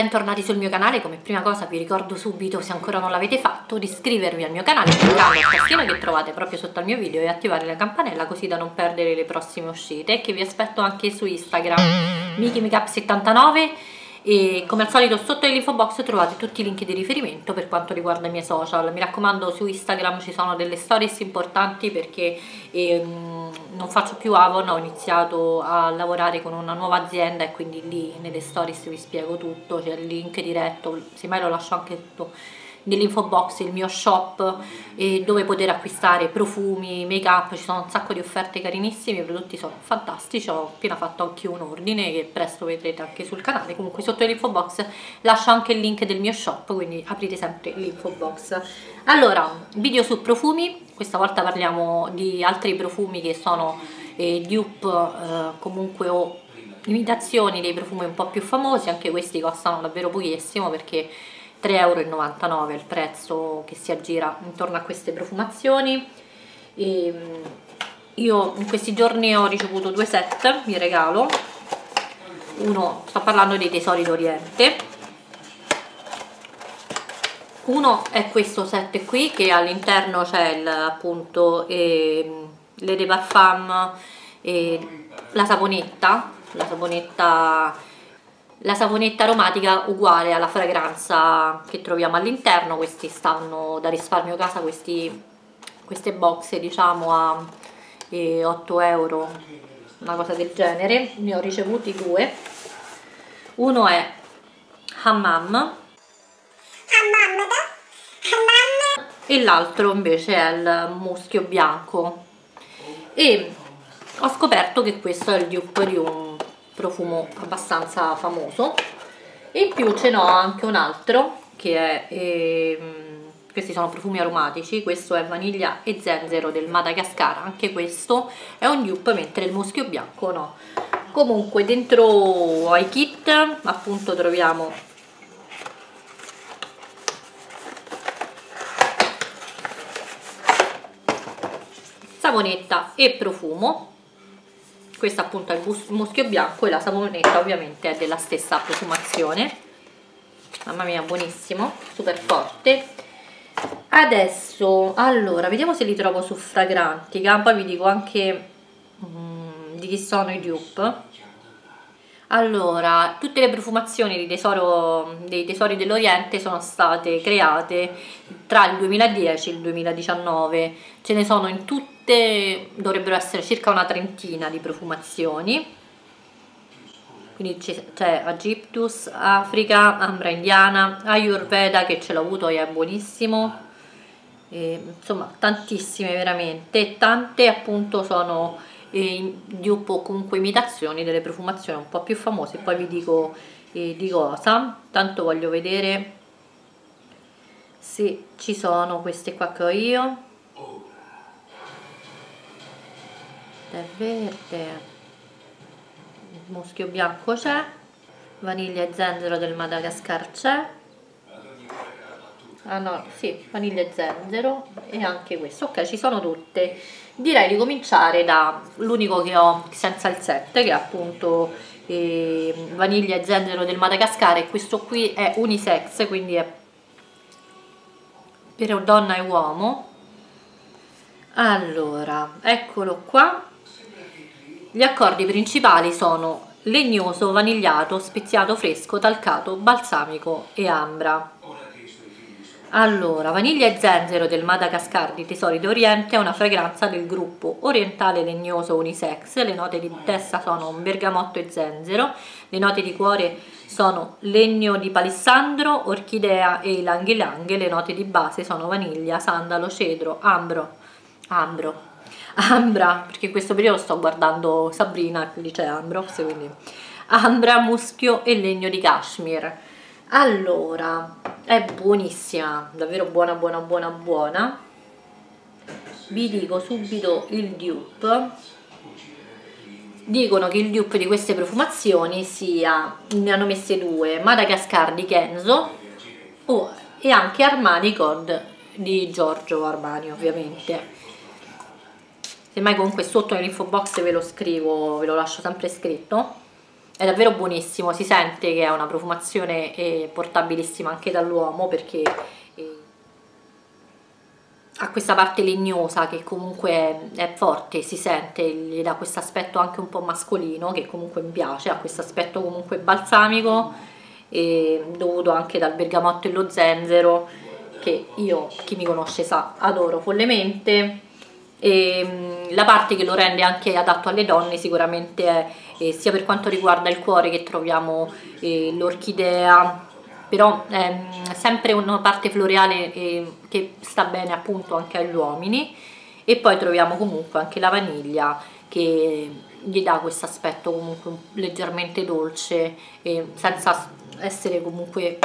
bentornati sul mio canale. Come prima cosa vi ricordo subito, se ancora non l'avete fatto, di iscrivervi al mio canale, cliccare il tastino che trovate proprio sotto al mio video e attivare la campanella, così da non perdere le prossime uscite, che vi aspetto anche su Instagram MikiMakeup79. E come al solito sotto nell'info box trovate tutti i link di riferimento per quanto riguarda i miei social. Mi raccomando, su Instagram ci sono delle stories importanti perché non faccio più Avon, ho iniziato a lavorare con una nuova azienda e quindi lì nelle stories vi spiego tutto, c'è il link diretto, semmai lo lascio anche tutto nell'info box, il mio shop dove poter acquistare profumi, make up, ci sono un sacco di offerte carinissime, i prodotti sono fantastici, ho appena fatto anche un ordine che presto vedrete anche sul canale. Comunque sotto l'info box lascio anche il link del mio shop, quindi aprite sempre l'info box. Allora, video su profumi, questa volta parliamo di altri profumi che sono dupe comunque o imitazioni dei profumi un po' più famosi. Anche questi costano davvero pochissimo perché €3,99 è il prezzo che si aggira intorno a queste profumazioni. E io in questi giorni ho ricevuto due set, mi regalo uno, sto parlando dei Tesori d'Oriente. Uno è questo set qui che all'interno c'è appunto le de parfum, la saponetta aromatica uguale alla fragranza che troviamo all'interno. Questi stanno da Risparmio Casa, queste box diciamo a €8, una cosa del genere. Ne ho ricevuti due, uno è Hammam e l'altro invece è il muschio bianco, e ho scoperto che questo è il dupe di un profumo abbastanza famoso, e in più ce n'ho anche un altro che è questi sono profumi aromatici, questo è vaniglia e zenzero del Madagascar, anche questo è un dupe, mentre il muschio bianco no. Comunque dentro ai kit appunto troviamo saponetta e profumo. Questo appunto è il muschio bianco e la saponetta ovviamente è della stessa profumazione. Mamma mia, buonissimo, super forte. Adesso, allora, vediamo se li trovo su Fragrantica, poi vi dico anche di chi sono i dupe. Allora, tutte le profumazioni dei Tesori dell'Oriente sono state create tra il 2010 e il 2019, ce ne sono in tutti, dovrebbero essere circa una trentina di profumazioni, quindi c'è Aegyptus, Africa, Ambra indiana, Ayurveda, che ce l'ho avuto e è buonissimo, e insomma tantissime veramente, tante appunto sono dupe o comunque imitazioni delle profumazioni un po' più famose, poi vi dico di cosa. Tanto voglio vedere se ci sono queste qua che ho io. Verde, muschio bianco c'è, vaniglia e zenzero del Madagascar c'è, ah no, sì, vaniglia e zenzero e anche questo. Ok, ci sono tutte. Direi di cominciare da l'unico che ho senza il set, che è appunto vaniglia e zenzero del Madagascar, e questo qui è unisex, quindi è per donna e uomo. Allora, eccolo qua. Gli accordi principali sono legnoso, vanigliato, speziato fresco, talcato, balsamico e ambra. Allora, vaniglia e zenzero del Madagascar di Tesori d'Oriente è una fragranza del gruppo orientale legnoso unisex. Le note di testa sono bergamotto e zenzero, le note di cuore sono legno di palissandro, orchidea e ylang ylang, le note di base sono vaniglia, sandalo, cedro, ambra, perché in questo periodo sto guardando Sabrina, lì c'è Ambrox, quindi ambra, muschio e legno di cashmere. Allora, è buonissima, davvero buona buona buona buona. Vi dico subito il dupe. Dicono che il dupe di queste profumazioni sia, ne hanno messe due, Madagascar di Kenzo e anche Armani Code di Giorgio Armani, ovviamente. Semmai comunque sotto nell'info box ve lo scrivo, ve lo lascio sempre scritto. è davvero buonissimo, si sente che è una profumazione portabilissima anche dall'uomo, perché ha questa parte legnosa che comunque è forte, si sente, gli dà questo aspetto anche un po' mascolino che comunque mi piace, ha questo aspetto comunque balsamico, dovuto anche dal bergamotto e lo zenzero, che io, chi mi conosce sa, adoro follemente. E la parte che lo rende anche adatto alle donne sicuramente è sia per quanto riguarda il cuore, che troviamo l'orchidea, però è sempre una parte floreale che sta bene appunto anche agli uomini, e poi troviamo comunque anche la vaniglia che gli dà questo aspetto comunque leggermente dolce, senza essere comunque,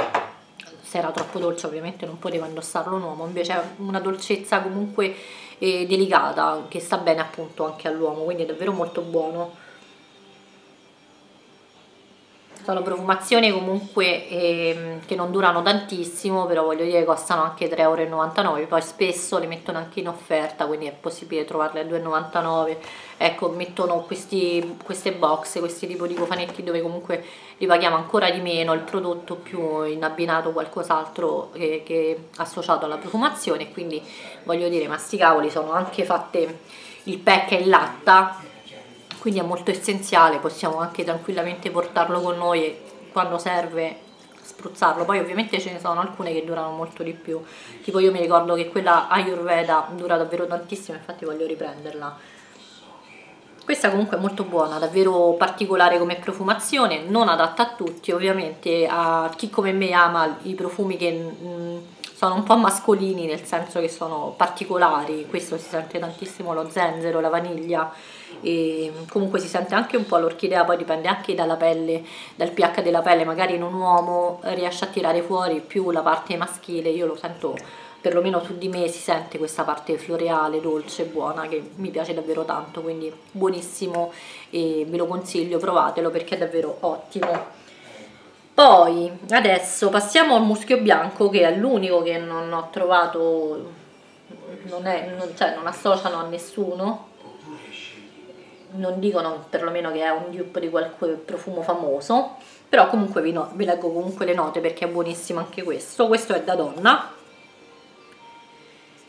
se era troppo dolce ovviamente non poteva indossarlo un uomo, invece è una dolcezza comunque delicata che sta bene appunto anche all'uomo, quindi è davvero molto buono. Sono profumazioni comunque che non durano tantissimo, però voglio dire costano anche 3,99 €, poi spesso le mettono anche in offerta, quindi è possibile trovarle a 2,99 €. Ecco, mettono queste box, questi tipo di cofanetti dove comunque li paghiamo ancora di meno il prodotto, più in abbinato qualcos'altro che associato alla profumazione, quindi voglio dire, ma sti cavoli, sono anche fatte, il pack è in latta, quindi è molto essenziale, possiamo anche tranquillamente portarlo con noi e quando serve spruzzarlo. Poi ovviamente ce ne sono alcune che durano molto di più, tipo io mi ricordo che quella Ayurveda dura davvero tantissimo, infatti voglio riprenderla. Questa comunque è molto buona, davvero particolare come profumazione, non adatta a tutti ovviamente, a chi come me ama i profumi che sono un po' mascolini, nel senso che sono particolari. Questo si sente tantissimo lo zenzero, la vaniglia, e comunque si sente anche un po' l'orchidea, poi dipende anche dalla pelle, dal pH della pelle, magari in un uomo riesce a tirare fuori più la parte maschile, io lo sento perlomeno su di me, si sente questa parte floreale, dolce, buona, che mi piace davvero tanto, quindi buonissimo e ve lo consiglio, provatelo perché è davvero ottimo. Poi adesso passiamo al muschio bianco, che è l'unico che non ho trovato, cioè non associano a nessuno, non dicono perlomeno che è un dupe di qualche profumo famoso, però comunque vi leggo comunque le note perché è buonissimo anche questo. Questo è da donna,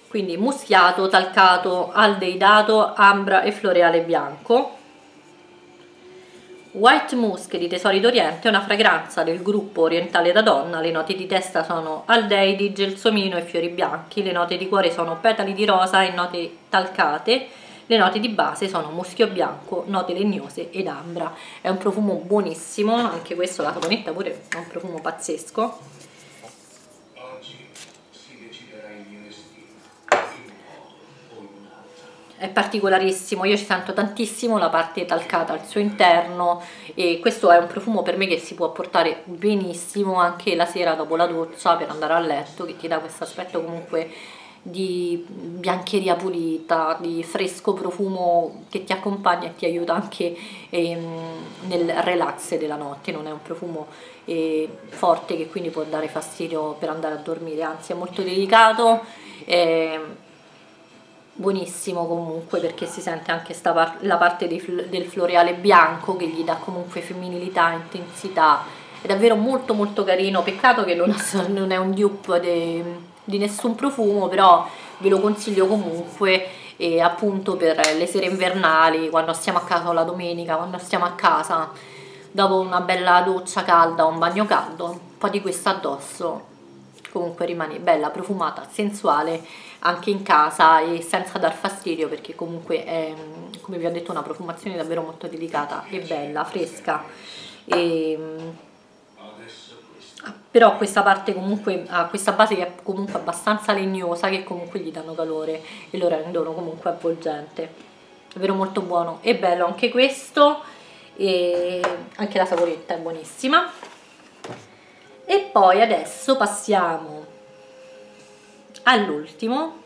quindi muschiato, talcato, aldeidato, ambra e floreale bianco. White Musk di Tesori d'Oriente è una fragranza del gruppo orientale da donna, le note di testa sono aldeidi, gelsomino e fiori bianchi, le note di cuore sono petali di rosa e note talcate, le note di base sono muschio bianco, note legnose ed ambra. È un profumo buonissimo, anche questo, la saponetta pure è un profumo pazzesco. È particolarissimo, io ci sento tantissimo la parte talcata al suo interno, e questo è un profumo per me che si può portare benissimo anche la sera dopo la doccia, per andare a letto, che ti dà questo aspetto comunque di biancheria pulita, di fresco profumo che ti accompagna e ti aiuta anche nel relax della notte. Non è un profumo forte che quindi può dare fastidio per andare a dormire, anzi è molto delicato, buonissimo comunque perché si sente anche la parte del floreale bianco che gli dà comunque femminilità, intensità. È davvero molto molto carino, peccato che non è un dupe di nessun profumo, però ve lo consiglio comunque, e appunto per le sere invernali, quando stiamo a casa, o la domenica quando stiamo a casa dopo una bella doccia calda o un bagno caldo, un po' di questo addosso, comunque rimane bella, profumata, sensuale anche in casa e senza dar fastidio, perché comunque è, come vi ho detto, una profumazione davvero molto delicata e bella, fresca, però questa parte comunque ha questa base che è comunque abbastanza legnosa, che comunque gli danno calore e lo rendono comunque avvolgente. Davvero molto buono e bello anche questo, e anche la saporetta è buonissima. E poi adesso passiamo all'ultimo,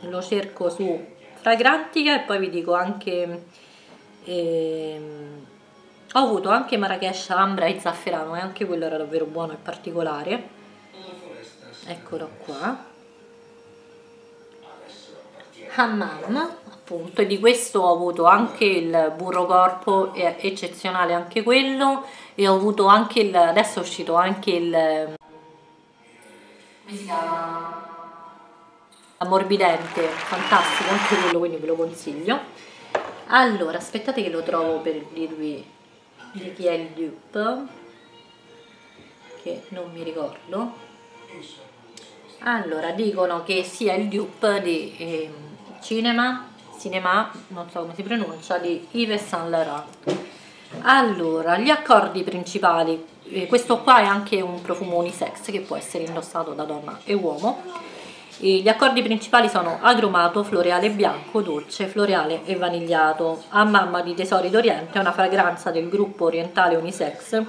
lo cerco su Fragrantica e poi vi dico anche, ho avuto anche Marrakesh, ambra e zafferano, e anche quello era davvero buono e particolare, eccolo qua, Hammam, appunto, e di questo ho avuto anche il burro corpo, è eccezionale anche quello, e ho avuto anche il, adesso è uscito anche il, come si chiama? Ammorbidente, fantastico anche quello, quindi ve lo consiglio. Allora, aspettate che lo trovo per dirvi di chi è il dupe, che non mi ricordo. Allora, dicono che sia il dupe di Cinema, non so come si pronuncia, di Yves Saint Laurent. Allora, gli accordi principali, questo qua è anche un profumo unisex che può essere indossato da donna e uomo. Gli accordi principali sono agrumato, floreale bianco, dolce, floreale e vanigliato. Hammam di Tesori d'Oriente è una fragranza del gruppo orientale unisex.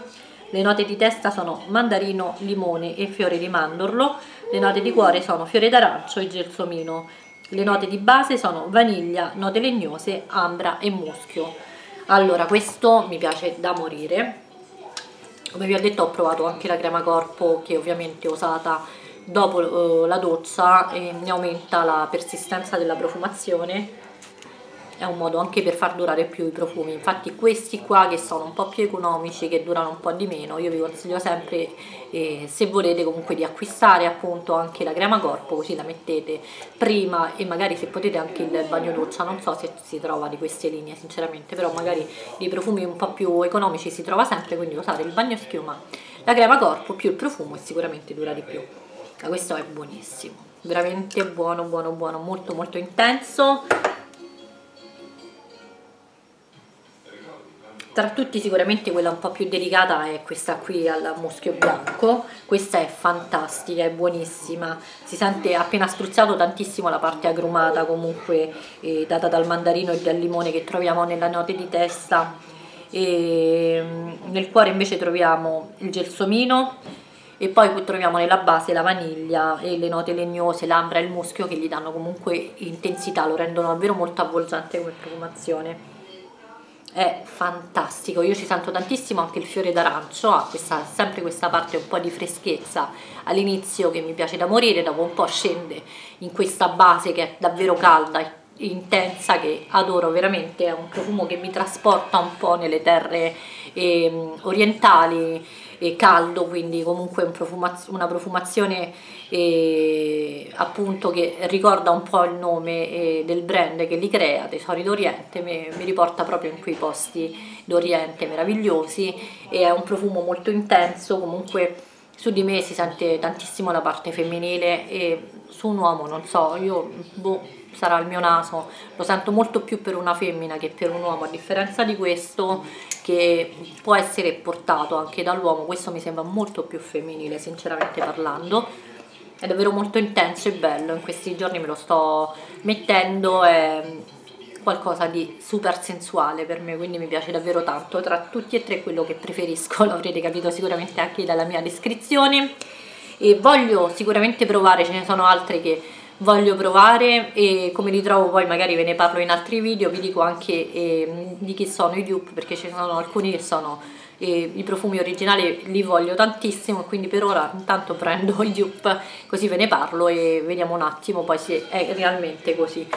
Le note di testa sono mandarino, limone e fiore di mandorlo. Le note di cuore sono fiore d'arancio e gelsomino. Le note di base sono vaniglia, note legnose, ambra e muschio. Allora, questo mi piace da morire. Come vi ho detto, ho provato anche la crema corpo, che ovviamente è usata dopo la doccia, e ne aumenta la persistenza della profumazione. È un modo anche per far durare più i profumi. Infatti questi qua, che sono un po' più economici, che durano un po' di meno, io vi consiglio sempre, se volete comunque, di acquistare appunto anche la crema corpo, così la mettete prima, e magari se potete anche il bagno doccia. Non so se si trova di queste linee sinceramente, però magari dei profumi un po' più economici si trova sempre, quindi usate il bagno schiuma, la crema corpo più il profumo, e sicuramente dura di più. Questo è buonissimo, veramente buono, buono, buono, molto molto intenso. Tra tutti sicuramente quella un po' più delicata è questa qui al muschio bianco. Questa è fantastica, è buonissima, si sente appena spruzzato tantissimo la parte agrumata comunque, data dal mandarino e dal limone che troviamo nella note di testa, e nel cuore invece troviamo il gelsomino. E poi troviamo nella base la vaniglia e le note legnose, l'ambra e il muschio, che gli danno comunque intensità, lo rendono davvero molto avvolgente come profumazione. È fantastico, io ci sento tantissimo anche il fiore d'arancio, ha sempre questa parte un po' di freschezza all'inizio che mi piace da morire, dopo un po' scende in questa base che è davvero calda e intensa, che adoro veramente. È un profumo che mi trasporta un po' nelle terre orientali, caldo, quindi comunque una profumazione appunto che ricorda un po' il nome del brand che li crea, Tesori d'Oriente. Mi riporta proprio in quei posti d'Oriente meravigliosi, e è un profumo molto intenso. Comunque su di me si sente tantissimo la parte femminile, e su un uomo non so, io sarà il mio naso, lo sento molto più per una femmina che per un uomo, a differenza di questo che può essere portato anche dall'uomo. Questo mi sembra molto più femminile sinceramente parlando. È davvero molto intenso e bello, in questi giorni me lo sto mettendo, è qualcosa di super sensuale per me, quindi mi piace davvero tanto. Tra tutti e tre quello che preferisco, l'avrete capito sicuramente anche dalla mia descrizione, e voglio sicuramente provare, ce ne sono altri che voglio provare, e come li trovo poi magari ve ne parlo in altri video. Vi dico anche di chi sono i dupe, perché ci sono alcuni che sono i profumi originali, li voglio tantissimo, quindi per ora intanto prendo i dupe, così ve ne parlo e vediamo un attimo poi se è realmente così.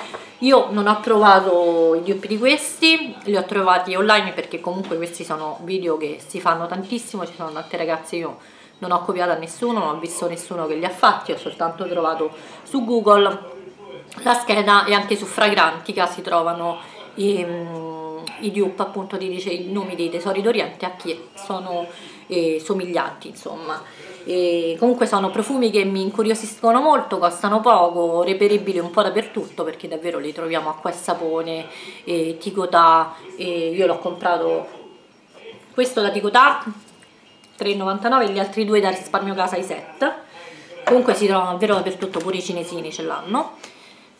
Io non ho provato i dupe di questi, li ho trovati online, perché comunque questi sono video che si fanno tantissimo, ci sono tante ragazze, io non ho copiato a nessuno, non ho visto nessuno che li ha fatti, ho soltanto trovato su Google la scheda, e anche su Fragrantica si trovano i dupe, appunto dice i nomi dei Tesori d'Oriente a chi sono somiglianti, insomma. E comunque sono profumi che mi incuriosiscono molto, costano poco, reperibili un po' dappertutto, perché davvero li troviamo a Acqua e Sapone, Ticotà, io l'ho comprato questo da Ticotà, 3,99, gli altri due da Risparmio Casa, i set. Comunque si trovano davvero dappertutto, pure i cinesini ce l'hanno,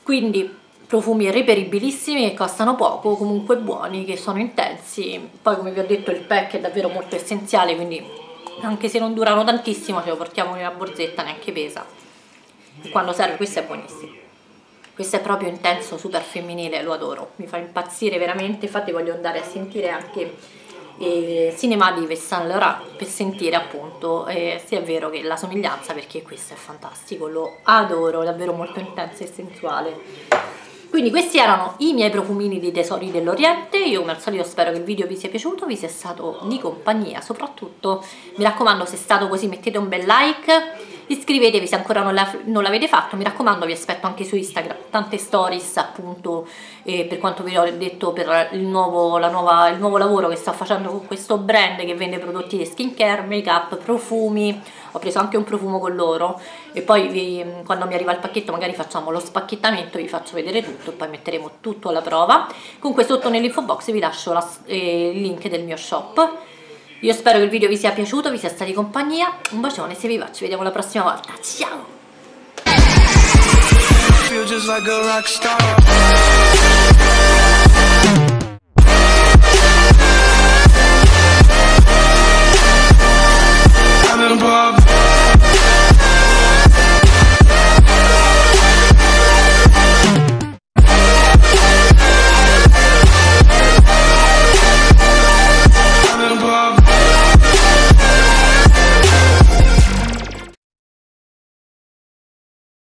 quindi profumi reperibilissimi che costano poco, comunque buoni, che sono intensi. Poi come vi ho detto il pack è davvero molto essenziale, quindi anche se non durano tantissimo ce lo portiamo nella borsetta, neanche pesa, e quando serve questo è buonissimo. Questo è proprio intenso, super femminile, lo adoro, mi fa impazzire veramente. Infatti voglio andare a sentire anche Cinema di Yves Saint Laurent per sentire appunto se è vero che la somiglianza, perché questo è fantastico, lo adoro, davvero molto intenso e sensuale. Quindi questi erano i miei profumini di Tesori dell'Oriente. Io come al solito spero che il video vi sia piaciuto, vi sia stato di compagnia. Soprattutto mi raccomando, se è stato così mettete un bel like, iscrivetevi se ancora non l'avete fatto. Mi raccomando, vi aspetto anche su Instagram, tante stories appunto per quanto vi ho detto per il nuovo lavoro che sto facendo con questo brand che vende prodotti di skincare, make up, profumi. Ho preso anche un profumo con loro e poi quando mi arriva il pacchetto magari facciamo lo spacchettamento, vi faccio vedere tutto e poi metteremo tutto alla prova. Comunque sotto nell'info box vi lascio il link del mio shop. Io spero che il video vi sia piaciuto, vi sia stati compagnia, un bacione se vi va, ci vediamo la prossima volta, ciao!